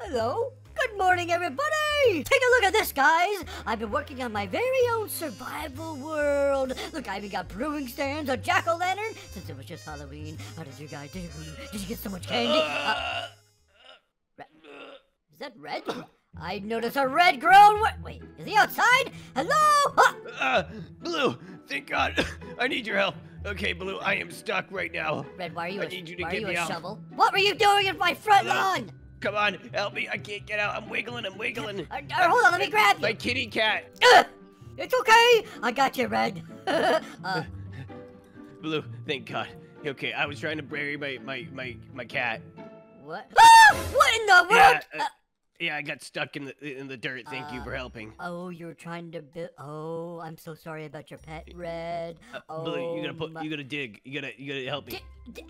Hello? Good morning, everybody! Take a look at this, guys! I've been working on my very own survival world. Look, I even got brewing stands, a jack-o'-lantern, since it was just Halloween. How did you guys do? Did you get so much candy? Is that red? I noticed a red grown... Wait, is he outside? Hello? Blue, thank God. I need your help. Okay, Blue, I am stuck right now. Red, why are you a shovel? What were you doing in my front lawn? Come on, help me. I can't get out. I'm wiggling. Hold on, let me grab you. My kitty cat. It's okay. I got you, Red. Blue, thank God. Okay, I was trying to bury my cat. What? Ah! What in the world? Yeah, I got stuck in the dirt. Thank you for helping. Oh, you were trying to build. Oh, I'm so sorry about your pet, Red. Blue, you gotta dig. You gotta help me.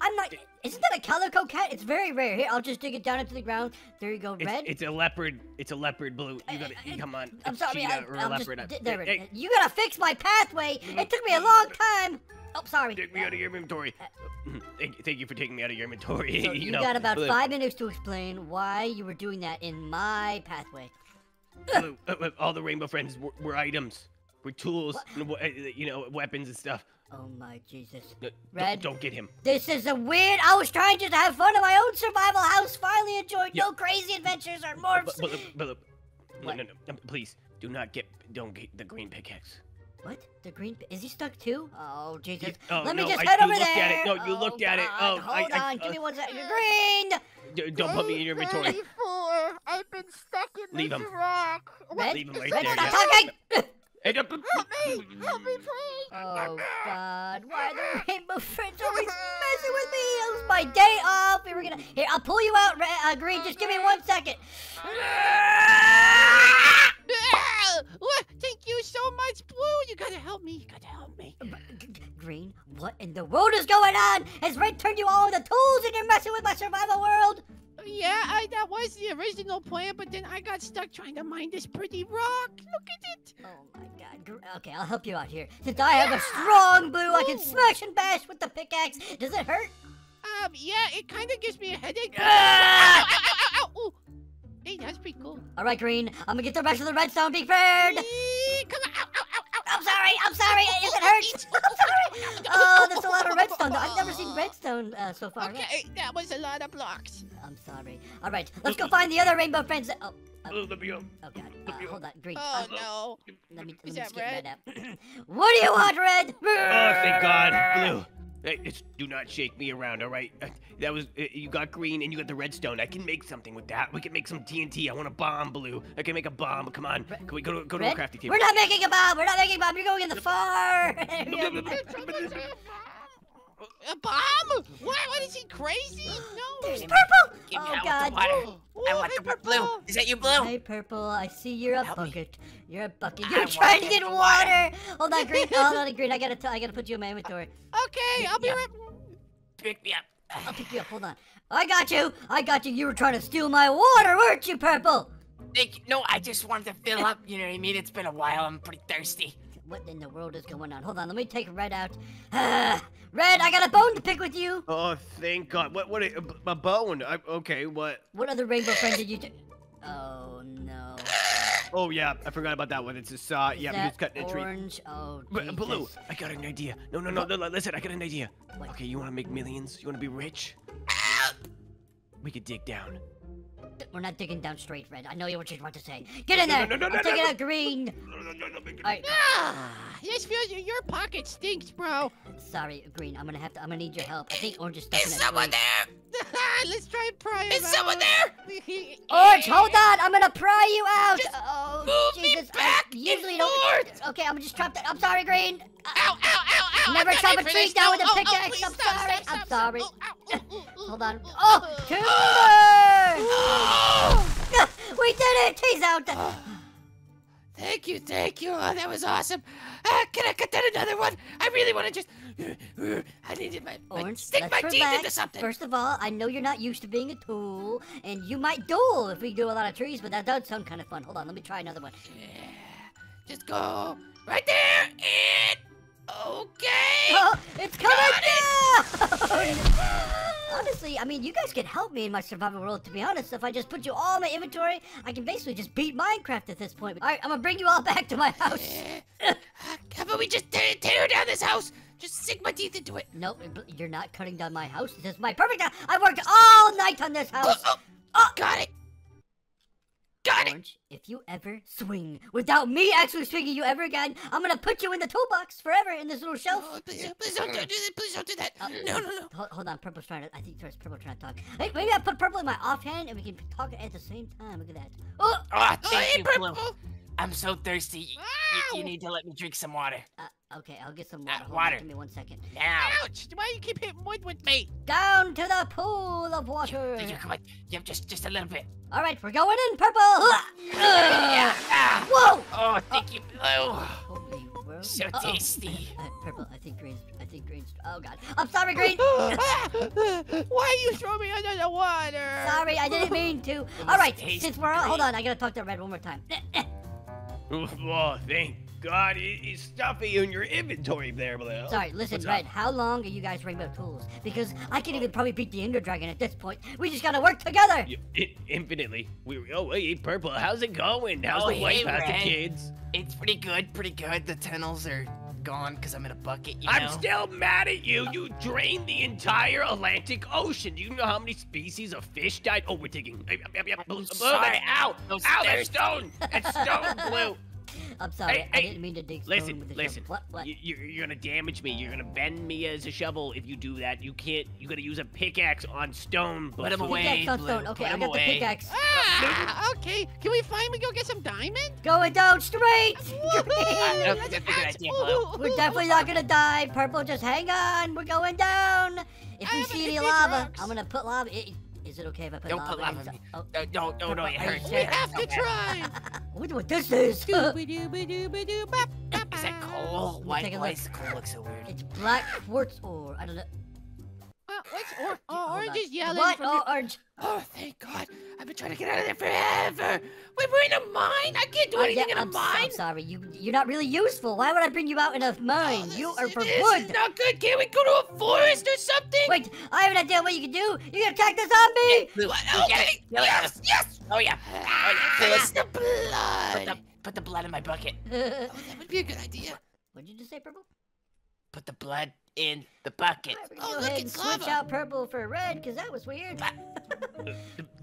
I'm not. Isn't that a calico cat? It's very rare. Here, I'll just dig it down into the ground. There you go, Red. It's a leopard. It's a leopard, Blue. You gotta come on. I'm sorry. You gotta fix my pathway. It took me a long time. Oh, sorry. Take me out of your inventory. Thank you for taking me out of your inventory. So you got about 5 minutes to explain why you were doing that in my pathway. Blue, all the rainbow friends were items. Were tools, and, weapons and stuff. Oh, my Jesus. No, Red. Don't get him. This is a weird... I was trying just to have fun in my own survival house. Finally enjoyed no crazy adventures or morphs. No, please. Do not get... Don't get the green pickaxe. What? The green... Is he stuck too? Oh, Jesus. Let me just head over there. No, you looked at it. Oh, hold on. Give me 1 second. You're green! Don't put me in your inventory. I've been stuck in this rock. Leave him right there. Stop talking! Help me! Help me, please! Oh, God. Why are the rainbow friends always messing with me? It was my day off. We were gonna... Here, I'll pull you out, Green. Just give me 1 second. Thank you so much, Blue. You gotta help me. You gotta help me. Green, what in the world is going on? Has Red turned you all into tools and you're messing with my survival world? Yeah, that was the original plan, but then I got stuck trying to mine this pretty rock. Look at it. Oh, my God. Okay, I'll help you out here. Since I have a strong Blue, I can smash and bash with the pickaxe. Does it hurt? Yeah, it kind of gives me a headache. Ow. Hey, that's pretty cool. All right, Green. I'm gonna get the rest of the redstone. Be prepared. Come on. Ow. I'm sorry. It hurts. I'm sorry. Oh, that's a lot of redstone. I've never seen redstone so far. Okay, that was a lot of blocks. I'm sorry. All right, let's go find the other rainbow friends. Let me go. Oh, God. Hold on, Green. Oh, no. Let me just get Red out. What do you want, Red? Oh, thank God. Blue. Do not shake me around, all right? That was you got green and you got the redstone. I can make something with that. We can make some TNT. I want a bomb, Blue. I can make a bomb. Come on, can we go to a crafting table? We're not making a bomb. We're not making a bomb. You're going in the far. A bomb? What is he crazy? No. There's purple. Oh God. I want the blue. Is that you, Blue? Hey, purple. I see you're a bucket. You're a bucket. You're trying to get water. Hold on, Green. Hold on, Green. I gotta put you in my inventory. Okay, I'll be right. Pick me up. I'll pick you up. Hold on. I got you. You were trying to steal my water, weren't you, purple? No, I just wanted to fill up. You know what I mean? It's been a while. I'm pretty thirsty. What in the world is going on? Hold on, let me take Red out. Red, I got a bone to pick with you. Oh, thank God. What a bone? Okay, what? What other rainbow friend did you do? Oh, no. Oh, yeah, I forgot about that one. It's a saw. Yeah, we just cut a tree. Orange? Oh, Jesus. Blue, I got an idea. No, listen, I got an idea. What? Okay, you want to make millions? You want to be rich? We could dig down. We're not digging down straight, Red. I know what you want to say. Get in there! I'm taking out Green! Alright. This feels your pocket stinks, bro. Sorry, Green. I'm gonna need your help. I think Orange is stuck in that someone there? Let's try and pry him out. Is someone there? Orange, hold on! I'm gonna pry you out! Just move Jesus. Me back and forth. Okay, I'm gonna just chop that. I'm sorry, Green! Ow! Never chop a tree down with a pickaxe! I'm sorry. Hold on. Oh! Timber! We did it! He's out! Thank you. Oh, that was awesome. Can I cut down another one? I really want to just... I needed my... Orange, let's relax. Stick my teeth into something. First of all, I know you're not used to being a tool, and you might duel if we do a lot of trees, but that does sound kind of fun. Hold on, let me try another one. Yeah. Just go right there, and... Okay! Oh, it's coming down! Honestly, I mean, you guys can help me in my survival world, to be honest. If I just put you all in my inventory, I can basically just beat Minecraft at this point. All right, I'm gonna bring you all back to my house. How about we just tear down this house? Just sink my teeth into it. Nope, you're not cutting down my house. This is my perfect house. I worked all night on this house. Got it. Orange, if you ever swing without me actually swinging you ever again, I'm gonna put you in the toolbox forever in this little shelf. Oh, please don't do that. Please don't do that. No. Hold on. Purple's trying to. I think there's Purple trying to talk. Hey, maybe I put Purple in my offhand and we can talk at the same time. Look at that. Oh, thank you, Purple. Blue. I'm so thirsty. You need to let me drink some water. Okay, I'll get some water. Give me 1 second. Now. Ouch! Why you keep hitting wood with me? Down to the pool of water. Come on. Yep, just a little bit. All right, we're going in, Purple. Whoa! Oh, thank you, Blue. Holy so tasty. Purple, I think Green's. Oh God, I'm sorry, Green. Why you throw me under the water? Sorry, I didn't mean to. All right, since we're on, hold on, I gotta talk to Red one more time. Well, thank God, it's stuffy in your inventory there, Blue. Sorry, listen, Red, how long are you guys Rainbow Tools? Because I can even probably beat the Ender Dragon at this point. We just gotta work together. Infinitely. Hey, Purple, how's it going? How's the wife? How's the kids? It's pretty good, The tunnels are gone because I'm in a bucket, I'm still mad at you. You drained the entire Atlantic Ocean. Do you know how many species of fish died? Oh, we're digging. I'm sorry. Ow! Ow, that stone! That stone, Blue. I'm sorry, I didn't mean to dig stone with the shovel. What? You're gonna damage me. You're gonna bend me as a shovel if you do that. You can't. You gotta use a pickaxe on stone. Put him away. Pickaxe on stone. Okay, I got the pickaxe. Ah, okay. Can we finally go get some diamond? Going down straight. That's a good idea, Blue. We're definitely not gonna die. Purple, just hang on. We're going down. If you see any lava, I'm gonna put lava. Is it okay if I put lava? Don't put lava on me. No, it hurts. We have to try. I wonder what this is. Is that coal? Why does coal look so weird? It's black quartz ore. I don't know. What's orange? Oh, orange is yellow. What? Oh, orange. Oh, thank God. I've been trying to get out of there forever. We're in a mine. I can't do anything in a mine. I'm sorry. You're not really useful. Why would I bring you out in a mine? You are for wood. This is not good. Can't we go to a forest or something? Wait, I have an idea what you can do. You can attack the zombie. Okay. Yes. Yes. The blood. Put the blood in my bucket. That would be a good idea. What did you just say, Purple? Put the blood in the bucket. Oh, look, it's lava. Switch out Purple for Red, because that was weird.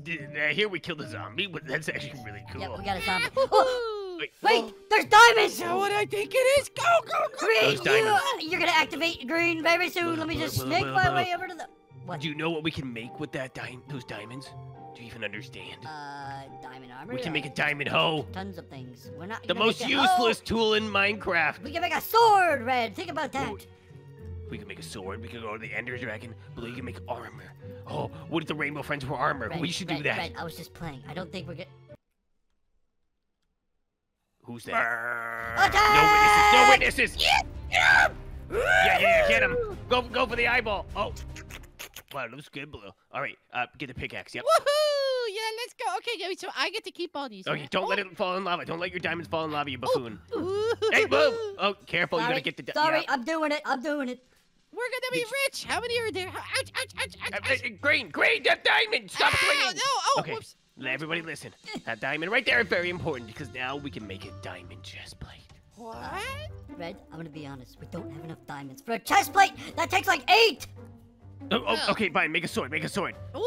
Here we kill the zombie. That's actually really cool. Yeah, we got a zombie. Wait, there's diamonds! Is that what I think it is? Go! Green, you're going to activate Green very soon. Let me just snake my way over to the... What? Do you know what we can make with that those diamonds? Do you even understand? Diamond armor? We can make a diamond hoe. Tons of things. We're not... The most useless tool in Minecraft. We can make a sword, Red. Think about that. We can make a sword. We can go to the Ender Dragon. Blue, you can make armor. Oh, what if the Rainbow Friends were armor? Red, we should do that. Red, I was just playing. I don't think we're good. Who's that? Attack! No witnesses! Yeah, get him. Go for the eyeball. Oh. Wow, looks good, Blue. All right, get the pickaxe. Yep. Woohoo! Yeah, let's go. Okay, so I get to keep all these. Okay, don't let it fall in lava. Don't let your diamonds fall in lava, you buffoon. Hey, Blue! Oh, careful. You're going to get the... Sorry, I'm doing it. We're gonna be rich. How many are there? Ouch. Green, that diamond. Stop swinging. Whoops. Everybody listen. That diamond right there is very important because now we can make a diamond chest plate. What? Red, I'm gonna be honest. We don't have enough diamonds for a chest plate. That takes like 8. Oh, okay, fine. Make a sword. Ooh.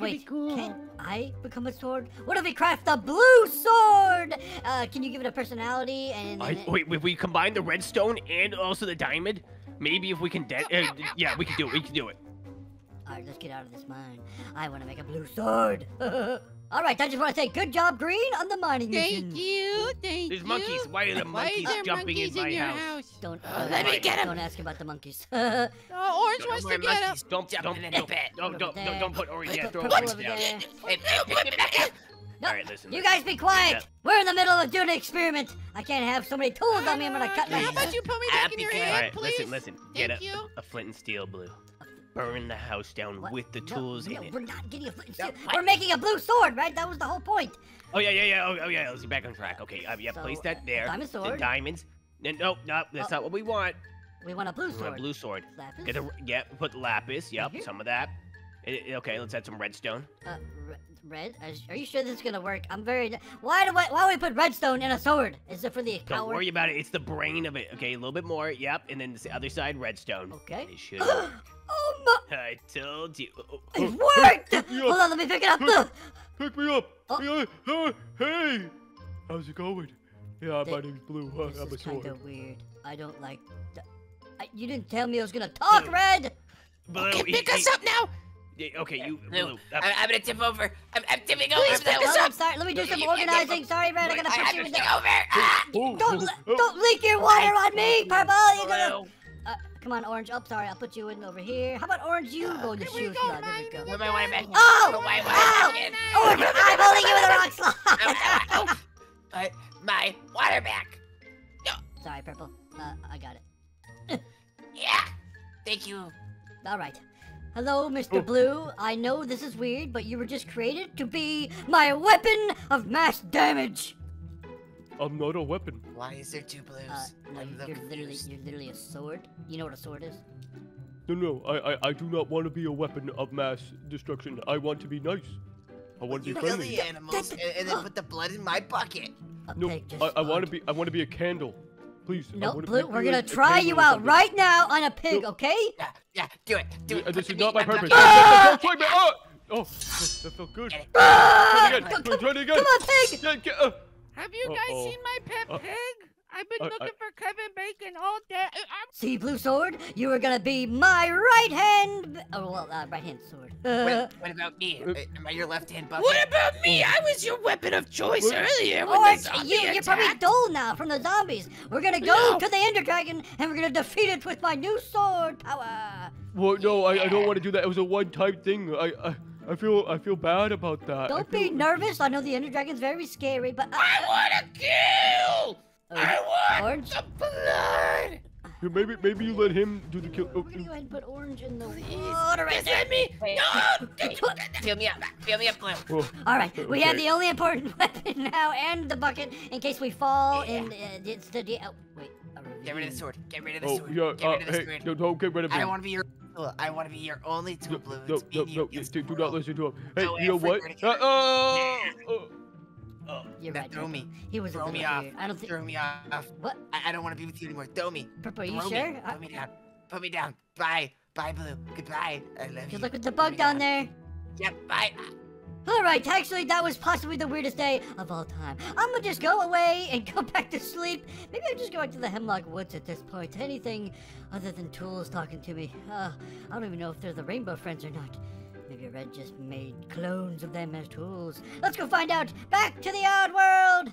Wait, cool. Can I become a sword? What if we craft the blue sword? Can you give it a personality? Wait, if we combine the redstone and also the diamond, maybe if we can... We can do it. All right, let's get out of this mine. I want to make a blue sword. All right, I just want to say good job, Green, on the mining mission. Thank you. There's monkeys. Why are the monkeys jumping in my house? Let me get him. Don't ask about the monkeys. Orange wants to get him. Don't put Orange there. Throw Orange down. All right, listen. You guys be quiet. We're in the middle of doing an experiment. I can't have so many tools on me. I'm going to cut my... How about you put me back in your hand, please? Listen. Get a flint and steel, Blue. Burn the house down with the tools in it. We're not getting a flint. We're making a blue sword, right? That was the whole point. Oh yeah. Let's get back on track. Okay, place that there. Diamond sword. The diamonds. No, that's not what we want. We want a blue sword. Lapis? Put lapis. Yep, some of that. Okay, let's add some redstone. Red? Are you sure this is gonna work? I'm very... Why would we put redstone in a sword? Is it for the coward? Don't worry about it. It's the brain of it. Okay, a little bit more. Yep, and then the other side, redstone. Okay. It should work. Oh my... I told you. It worked! Hold on, let me pick it up. Pick me up. Oh. Hey! How's it going? Yeah, my name's Blue. I'm a sword. This is kind of weird. I don't like... You didn't tell me I was gonna talk, Red! Blue, okay, pick us up now! Okay, you. Blue, I'm gonna tip over. I'm tipping over. Please pick us up. I'm sorry. Let me do some organizing. Sorry, Red. I'm gonna push you with the over. Don't leak your water on me, Purple. You're gonna. Come on, Orange. Oh, sorry. I'll put you in over here. How about Orange? You go to shoot. There we go. Where my water bag? Oh! Orange, I'm holding you in the wrong slot. My water back. No. Sorry, Purple. I got it. Yeah. Thank you. All right. Hello, Mr. Blue. I know this is weird, but you were just created to be my weapon of mass damage. I'm not a weapon. Why is there two blues? No, you're literally a sword. You know what a sword is? No, I do not want to be a weapon of mass destruction. I want to be nice. I want to be friendly. Kill the animals and then put the blood in my bucket. Okay, no, I want to be a candle. Please. No, Blue, we're gonna try you out right now on a pig, okay? Yeah, do it. Do it. This is not my purpose. Oh, that felt good. Try it again. Try it again. Come on, pig. Have you guys seen my pet pig? I've been looking for Kevin Bacon all day. See, Blue Sword, you are gonna be my right hand. Oh, well, right hand sword. What about me? Am I your left hand bucket? What about me? I was your weapon of choice earlier when the zombie attacked. You're probably dull now from the zombies. We're gonna go to the Ender Dragon and we're gonna defeat it with my new sword power. Well, no, I don't want to do that. It was a one-time thing. I feel bad about that. Don't be nervous. I know the Ender Dragon's very scary, but I want to kill. I want Orange? The blood! Yeah, maybe you let him do the kill. We're gonna go ahead and put Orange in the water. Just let me! No! Fill me up. Fill me up, Blue. Alright, we have the only important weapon now and the bucket in case we fall and it's the... Oh, wait. Get rid of the sword. Get rid of the sword. Yeah, get rid of the sword. Hey, don't get rid of me. I don't want to be your... I want to be your only two Blues. No, do not listen to him. Hey, you know what? You're right. Throw me. He was throw me off. I don't think. Throw me off. What? I don't want to be with you anymore. Throw me. Purple, are you sure? Put me down. Put me down. Bye. Bye, Blue. Goodbye. I love you. Good luck with the bug down there. Yep. Bye. All right. Actually, that was possibly the weirdest day of all time. I'm gonna just go away and go back to sleep. Maybe I'm just going to the Hemlock Woods at this point. Anything other than tools talking to me. I don't even know if they're the Rainbow Friends or not. Maybe Red just made clones of them as tools. Let's go find out. Back to the odd world!